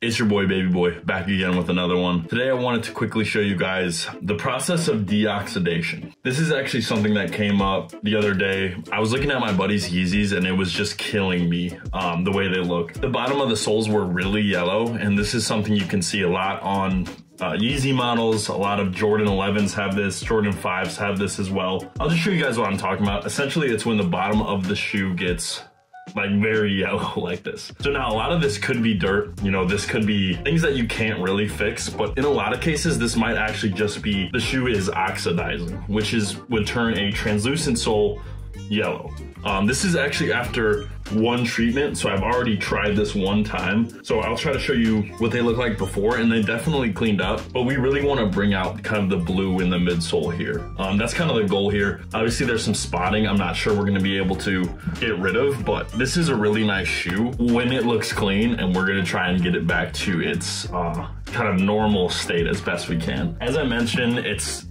It's your boy Baby Boy back again with another one. Today I wanted to quickly show you guys the process of deoxidation. This is actually something that came up the other day. I was looking at my buddy's Yeezys and it was just killing me the way they look. The bottom of the soles were really yellow, and this is something you can see a lot on Yeezy models. A lot of Jordan 11s have this, Jordan 5s have this as well. I'll just show you guys what I'm talking about. Essentially, it's when the bottom of the shoe gets like very yellow like this. So now a lot of this could be dirt, you know, this could be things that you can't really fix, but in a lot of cases, this might actually just be the shoe is oxidizing, which would turn a translucent sole yellow. This is actually after one treatment, so I've already tried this one time. So I'll try to show you what they look like before, and they definitely cleaned up, but we really want to bring out kind of the blue in the midsole here. That's kind of the goal here. Obviously there's some spotting I'm not sure we're going to be able to get rid of, but this is a really nice shoe when it looks clean, and we're going to try and get it back to its kind of normal state as best we can. As I mentioned,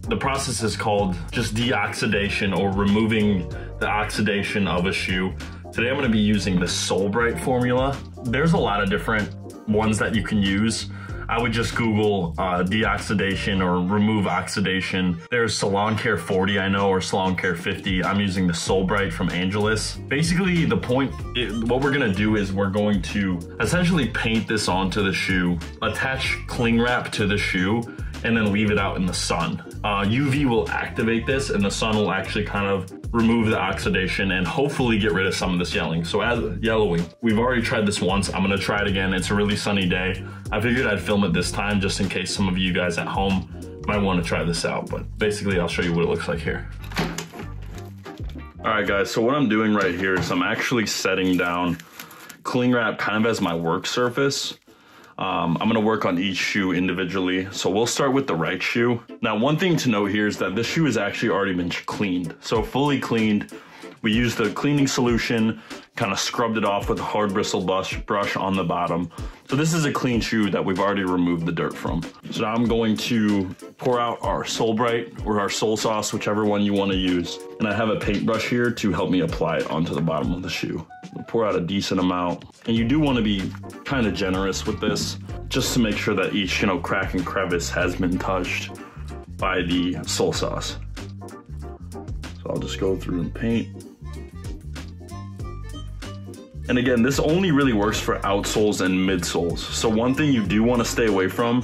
the process is called just deoxidation, or removing the oxidation of a shoe. Today I'm going to be using the Sole Bright formula. There's a lot of different ones that you can use. I would just Google deoxidation or remove oxidation. There's Salon Care 40, I know, or Salon Care 50. I'm using the Sole Bright from Angelus. Basically, the point, what we're gonna do is we're going to essentially paint this onto the shoe, attach cling wrap to the shoe, and then leave it out in the sun. UV will activate this, and the sun will actually kind of remove the oxidation and hopefully get rid of some of this yellowing. So as yellowing, we've already tried this once. I'm gonna try it again. It's a really sunny day. I figured I'd film it this time just in case some of you guys at home might wanna try this out, but basically I'll show you what it looks like here. All right guys, so what I'm doing right here is I'm actually setting down cling wrap kind of as my work surface. I'm gonna work on each shoe individually. So we'll start with the right shoe. Now, one thing to note here is that this shoe has actually already been cleaned. So fully cleaned, we used the cleaning solution, kind of scrubbed it off with a hard bristle brush on the bottom. So this is a clean shoe that we've already removed the dirt from. So now I'm going to pour out our Sole Bright or our sole sauce, whichever one you wanna use. And I have a paintbrush here to help me apply it onto the bottom of the shoe. Pour out a decent amount, and you do want to be kind of generous with this just to make sure that each, you know, crack and crevice has been touched by the sole sauce. So I'll just go through and paint. And again, this only really works for outsoles and midsoles. So one thing you do want to stay away from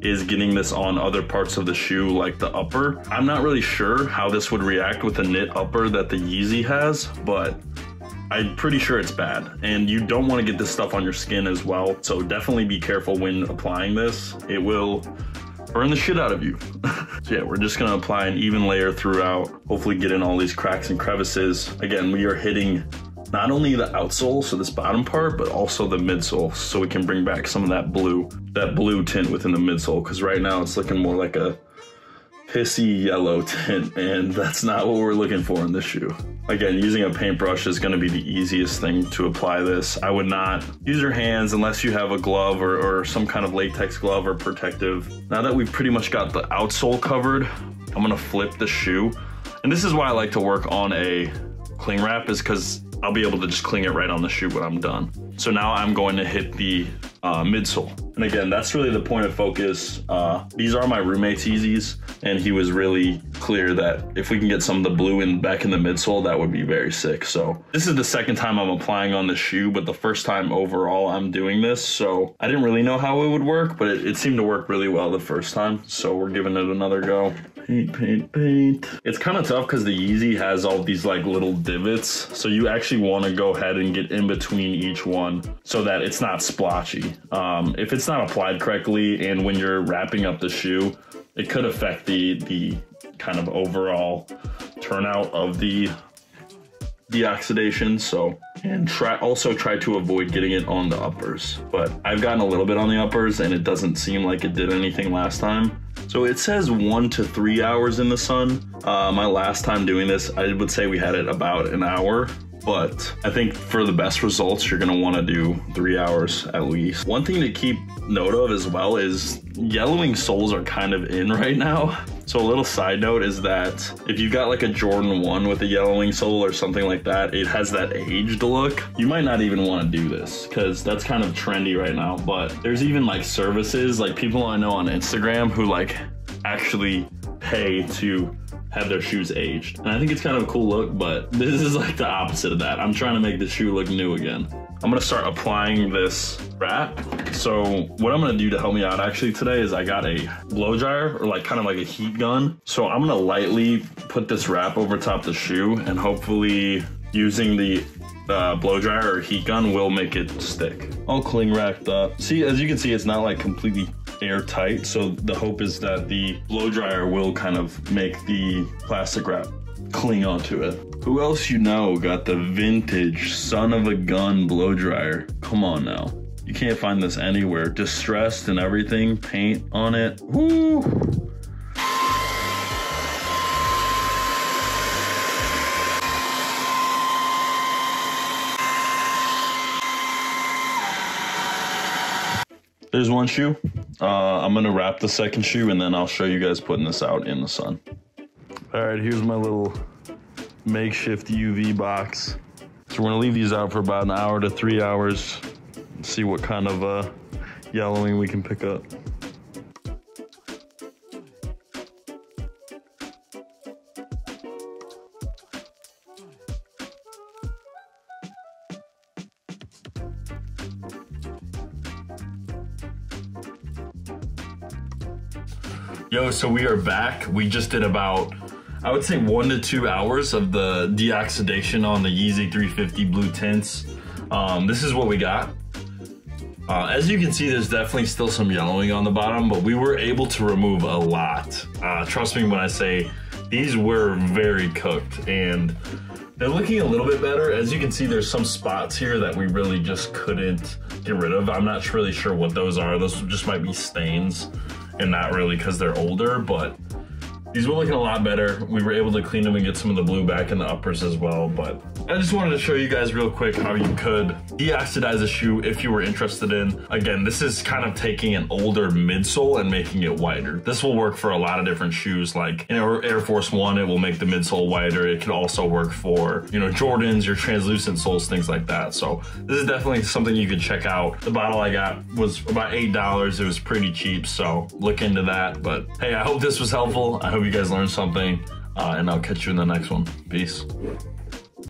is getting this on other parts of the shoe, like the upper. I'm not really sure how this would react with the knit upper that the Yeezy has, but I'm pretty sure it's bad, and you don't want to get this stuff on your skin as well. So definitely be careful when applying this. It will burn the shit out of you. So yeah, we're just going to apply an even layer throughout, hopefully get in all these cracks and crevices. Again, we are hitting not only the outsole, so this bottom part, but also the midsole, so we can bring back some of that blue tint within the midsole, because right now it's looking more like a pissy yellow tint, and that's not what we're looking for in this shoe. Again, using a paintbrush is going to be the easiest thing to apply this. I would not use your hands unless you have a glove or some kind of latex glove or protective. Now that we've pretty much got the outsole covered, I'm going to flip the shoe. And this is why I like to work on a cling wrap, is because I'll be able to just cling it right on the shoe when I'm done. So now I'm going to hit the midsole. And again, that's really the point of focus. These are my roommate's Yeezys, and he was really clear that if we can get some of the blue back in the midsole, that would be very sick. So this is the second time I'm applying on the shoe, but the first time overall I'm doing this. So I didn't really know how it would work, but it seemed to work really well the first time. So we're giving it another go. Paint. It's kind of tough because the Yeezy has all these like little divots. So you actually want to go ahead and get in between each one so that it's not splotchy. If it's not applied correctly, and when you're wrapping up the shoe, it could affect the kind of overall turnout of the deoxidation. So, and also try to avoid getting it on the uppers, but I've gotten a little bit on the uppers and it doesn't seem like it did anything last time. So it says 1 to 3 hours in the sun. My last time doing this, I would say we had it about an hour, but I think for the best results, you're gonna wanna do 3 hours at least. One thing to keep note of as well is yellowing soles are kind of in right now. So a little side note is that if you've got like a Jordan 1 with a yellowing sole or something like that, it has that aged look. You might not even want to do this because that's kind of trendy right now, but there's even like services, like people I know on Instagram who like actually pay to have their shoes aged. And I think it's kind of a cool look, but this is like the opposite of that. I'm trying to make the shoe look new again. I'm gonna start applying this wrap. So what I'm gonna do to help me out actually today is I got a blow dryer, or like kind of like a heat gun. So I'm gonna lightly put this wrap over top the shoe, and hopefully using the blow dryer or heat gun will make it stick. All cling wrapped up. See, as you can see, it's not like completely airtight. So the hope is that the blow dryer will kind of make the plastic wrap cling onto it. Who else you know got the vintage son of a gun blow dryer? Come on now. You can't find this anywhere. Distressed and everything, paint on it. Woo! There's one shoe. I'm gonna wrap the second shoe and then I'll show you guys putting this out in the sun. All right, here's my little makeshift UV box. So we're gonna leave these out for about an hour to 3 hours and see what kind of yellowing we can pick up. Yo, so we are back. We just did about, I would say, 1 to 2 hours of the deoxidation on the Yeezy 350 blue tints. This is what we got. As you can see, there's definitely still some yellowing on the bottom, but we were able to remove a lot. Trust me when I say these were very cooked, and they're looking a little bit better. As you can see, there's some spots here that we really just couldn't get rid of. I'm not really sure what those are. Those just might be stains and not really because they're older, but these were looking a lot better. We were able to clean them and get some of the blue back in the uppers as well, but I just wanted to show you guys real quick how you could deoxidize a shoe if you were interested in. Again, this is kind of taking an older midsole and making it wider. This will work for a lot of different shoes, like in Air Force One, it will make the midsole wider. It could also work for, you know, Jordans, your translucent soles, things like that. So this is definitely something you could check out. The bottle I got was about $8. It was pretty cheap, so look into that. But hey, I hope this was helpful. I hope you guys learned something, and I'll catch you in the next one. Peace.